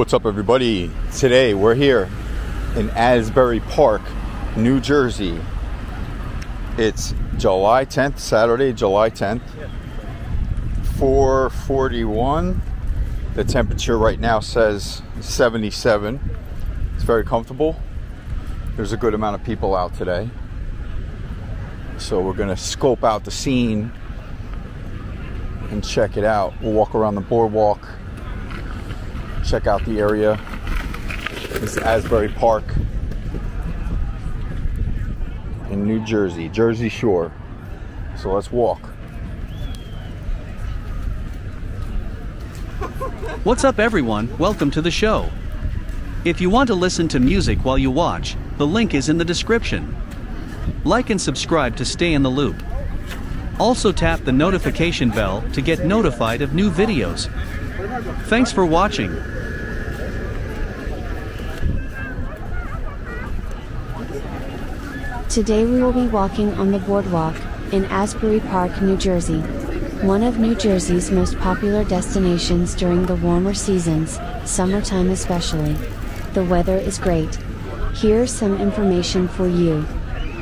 What's up, everybody? Today we're here in Asbury Park, New Jersey. It's July 10th, Saturday, July 10th, 4:41. The temperature right now says 77. It's very comfortable. There's a good amount of people out today. So we're gonna scope out the scene and check it out. We'll walk around the boardwalk. Check out the area. This is Asbury Park in New Jersey, Jersey Shore. So let's walk. What's up, everyone? Welcome to the show. If you want to listen to music while you watch, the link is in the description. Like and subscribe to stay in the loop. Also tap the notification bell to get notified of new videos. Thanks for watching. Today we will be walking on the boardwalk in Asbury Park, New Jersey, one of New Jersey's most popular destinations during the warmer seasons, summertime especially. The weather is great. Here's some information for you.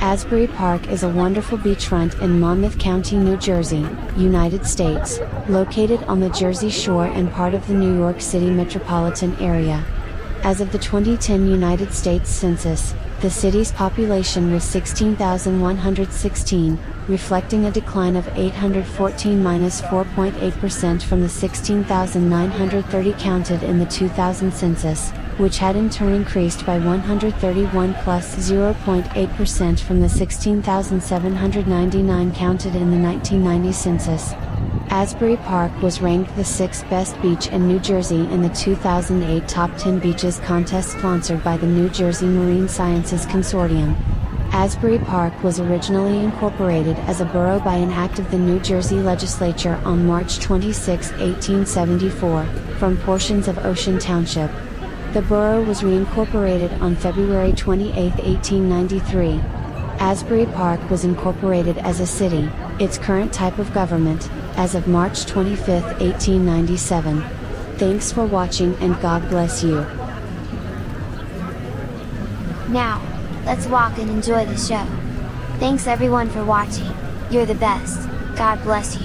Asbury Park is a wonderful beachfront in Monmouth County, New Jersey, United States, located on the Jersey Shore and part of the New York City metropolitan area. As of the 2010 United States Census, the city's population was 16,116, reflecting a decline of 814 -4.8% from the 16,930 counted in the 2000 census, which had in turn increased by 131 +0.8% from the 16,799 counted in the 1990 census. Asbury Park was ranked the 6th best beach in New Jersey in the 2008 Top 10 Beaches contest sponsored by the New Jersey Marine Sciences Consortium. Asbury Park was originally incorporated as a borough by an act of the New Jersey Legislature on March 26, 1874, from portions of Ocean Township. The borough was reincorporated on February 28, 1893. Asbury Park was incorporated as a city, its current type of government, as of March 25, 1897. Thanks for watching and God bless you. Now, let's walk and enjoy the show. Thanks everyone for watching. You're the best. God bless you.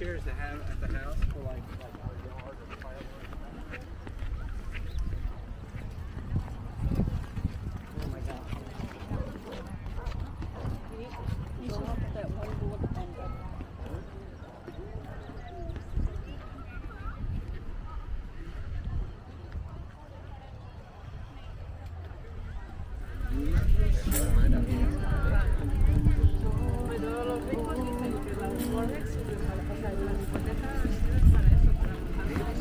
chairs to have at the house for like our yard or fireworks. Oh my gosh. You should look at that one board and Gracias.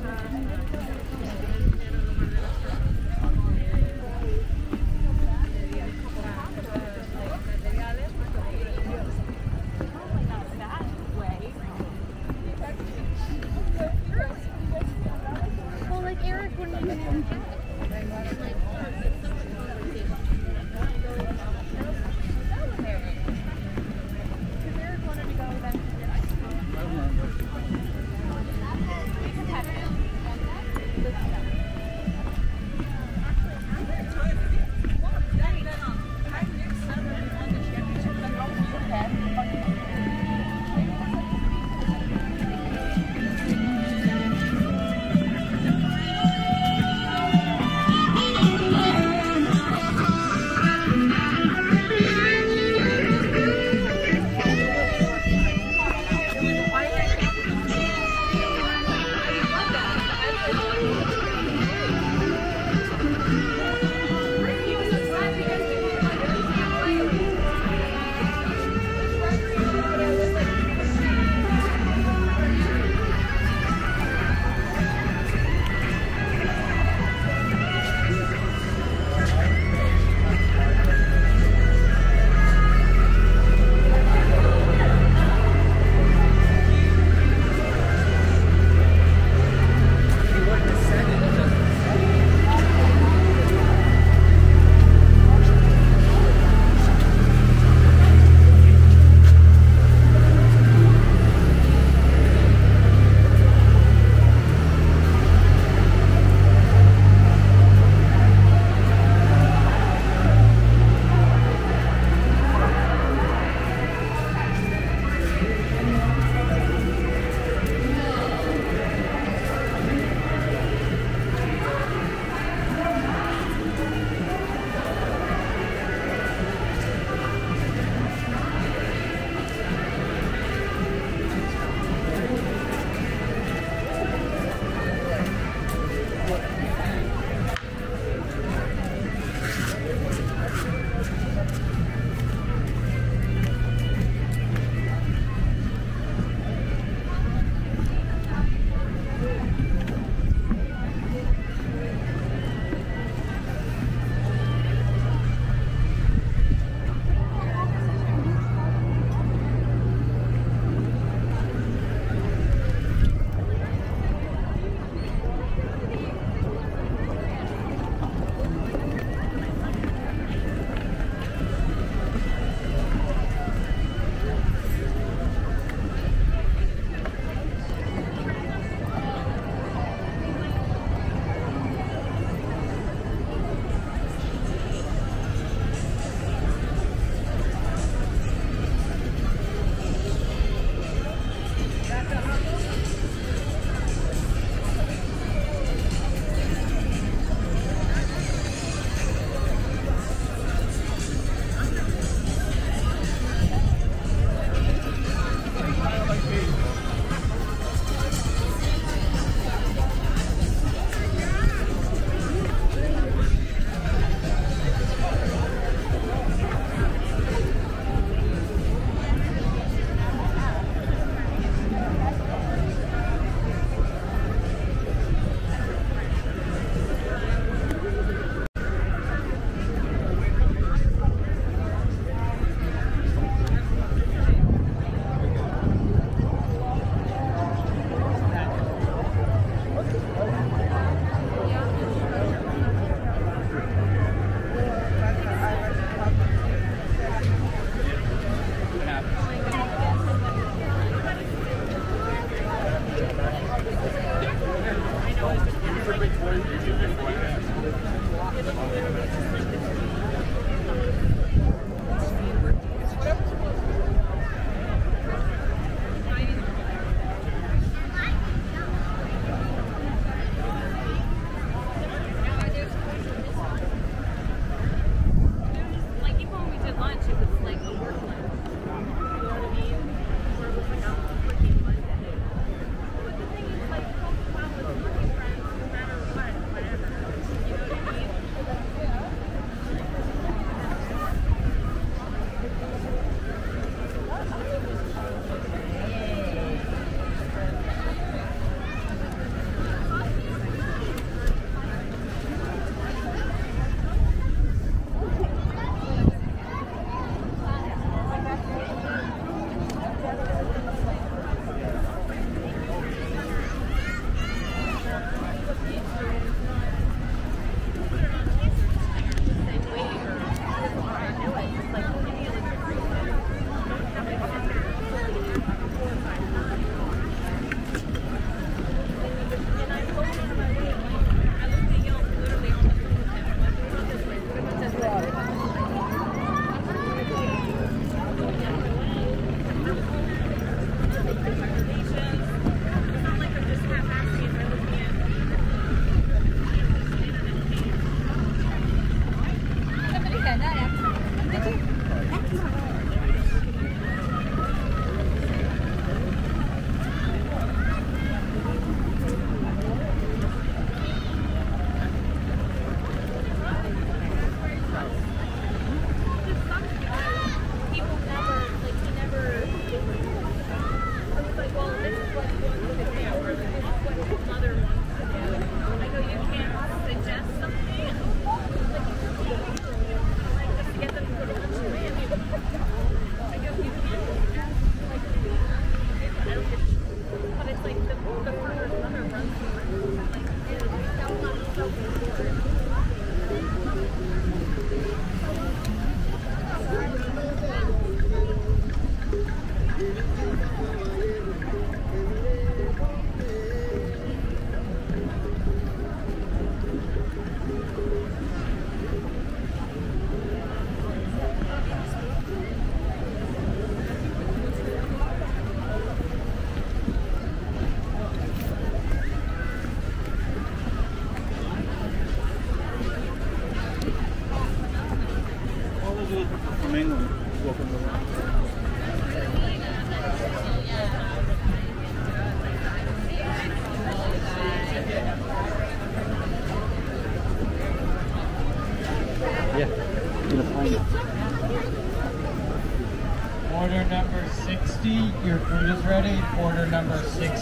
60, your food is ready. Order number 60, your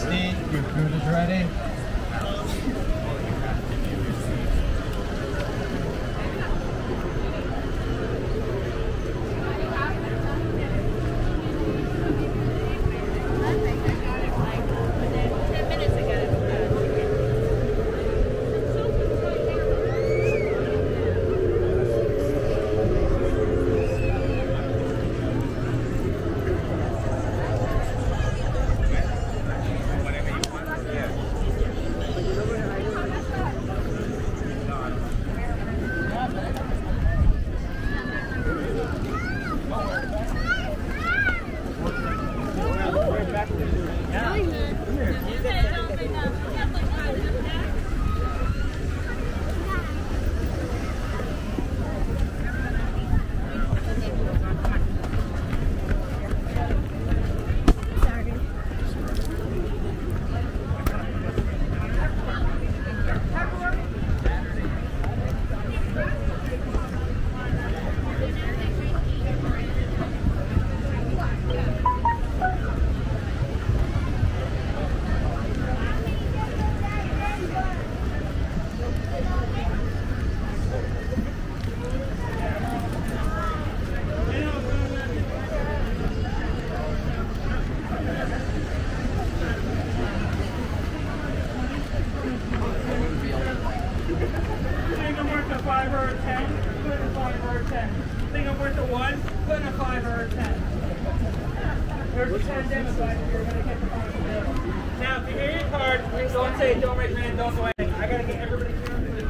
food is ready.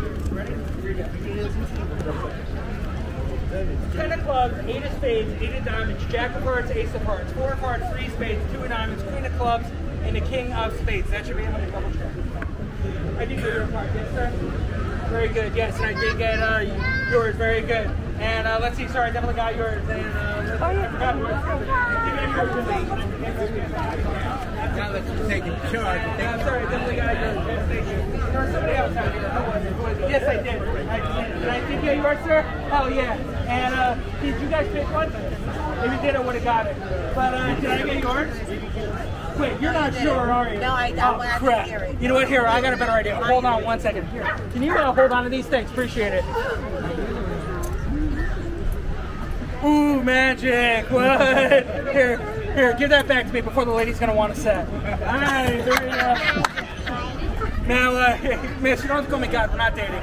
Sorry, I definitely got yours. And, I forgot yours. Now that you're taking charge. I'm sorry, I definitely got yours. Yes, thank you. There was somebody else out here. Who was it? Yes, I did. Did I think you got yours, sir? Oh, yeah. And did you guys pick one? If you did, I would have got it. But did I get yours? Wait, you're not sure, are you? No, I don't. Oh, crap. You know what? Here, I got a better idea. Hold on one second. Here. Can you hold on to these things? Appreciate it. Ooh, magic! What? Here, give that back to me before the lady's gonna want to set. Alright, there we go. Now, miss, you don't have to call me God, we're not dating.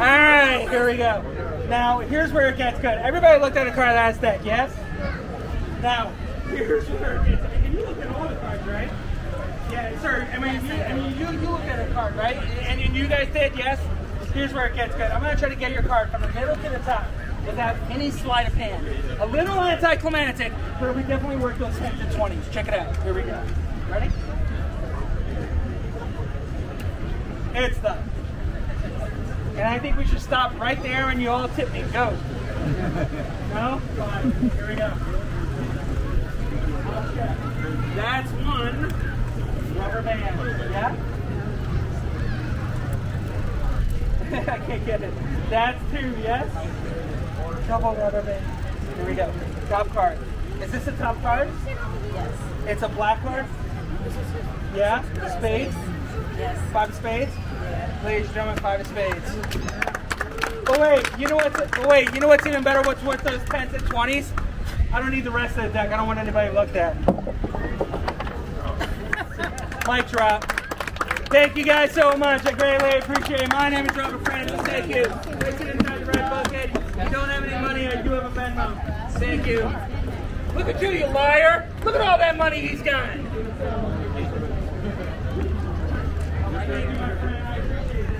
Alright, here we go. Now, here's where it gets good. Everybody looked at a car last deck, yes? Now, here's where it gets good. And you look at all the cards, right? Yeah, sir, I mean, you looked at a card, right? And you guys did, yes? Here's where it gets good. I'm gonna try to get your card from the middle to the top, without any sleight of hand. A little anticlimactic, but we definitely work those 10s and 20s. Check it out. Here we go. Ready? It's the... And I think we should stop right there and you all tip me. Go. No? Go on. Here we go. That's one rubber band. Yeah? I can't get it. That's two, yes? Double rubber band. Here we go. Top card. Is this a top card? Yes. It's a black card? Yeah. Spades? Yes. Five of spades? Yeah. Ladies and gentlemen, five of spades. Oh wait, you know what's even better? What's worth those 10s and 20s? I don't need the rest of the deck. I don't want anybody looked at. Mic drop. Thank you guys so much. I greatly appreciate it. My name is Robert Francis. Thank you. Place it inside the red bucket. If you don't have any money, I do have a Venmo. Thank you. Look at you liar. Look at all that money he's got. Thank you, my friend. I appreciate that.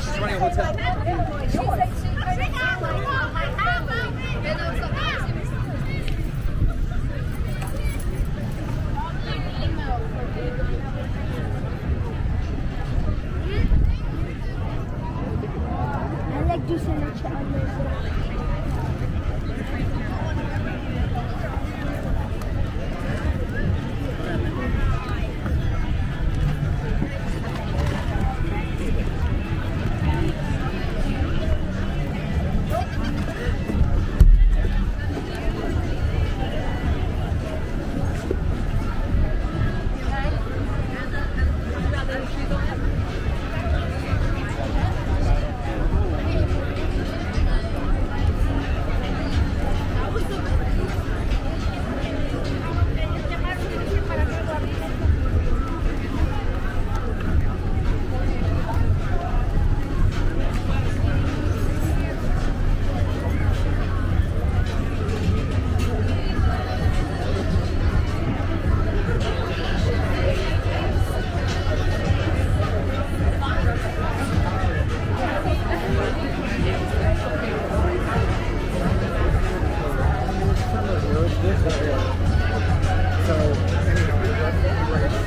She's running a hotel. this area. So anyway, that's great.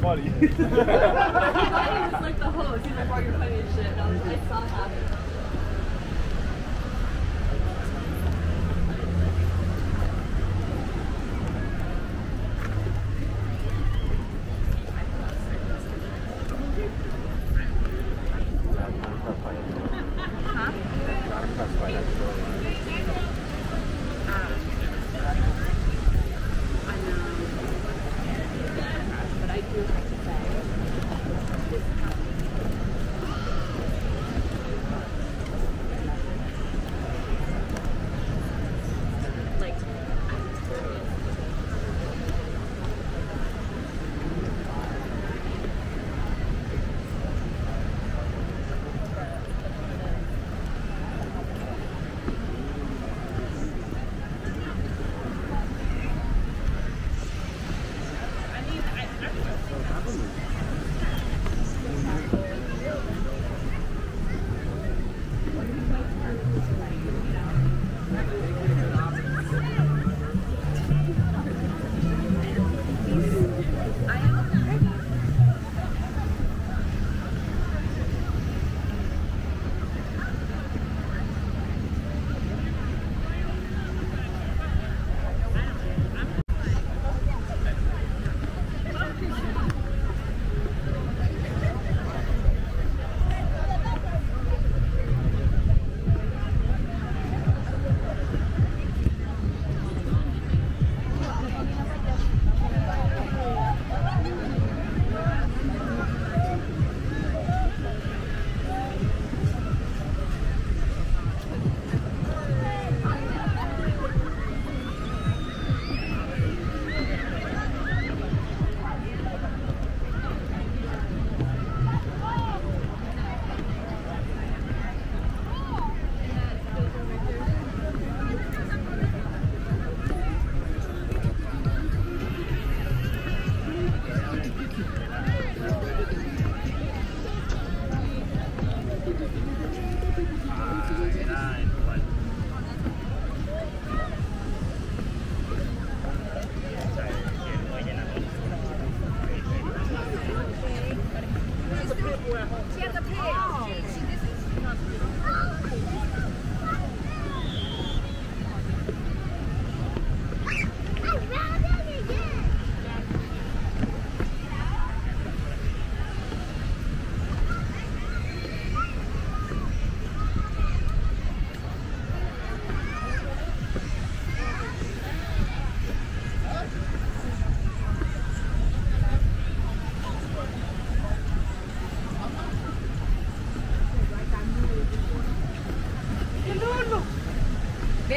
Funny. He's like the host. He's like, "Well, you're funny as shit." And I was like, "It's not happening."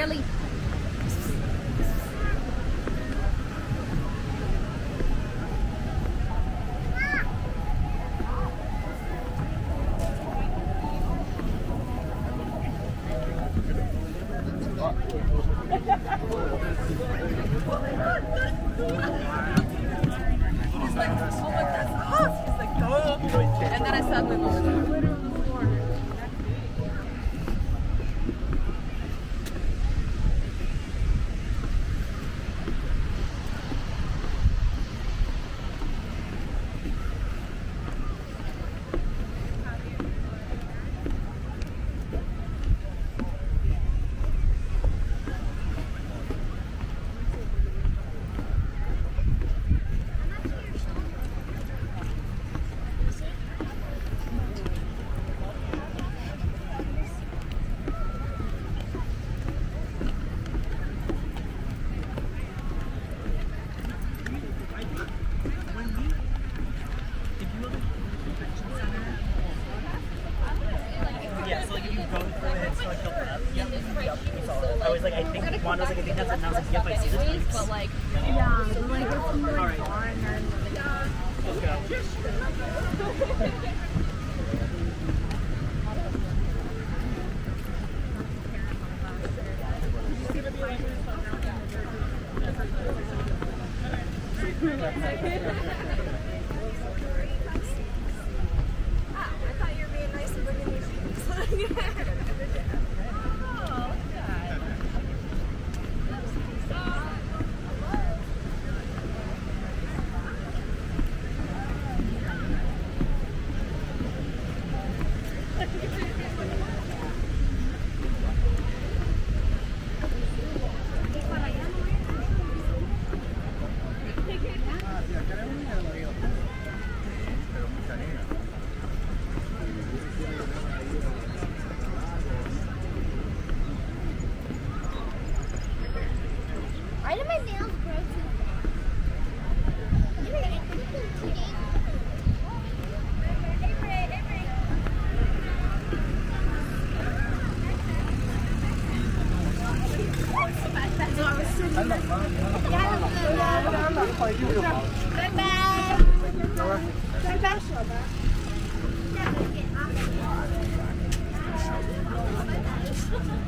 really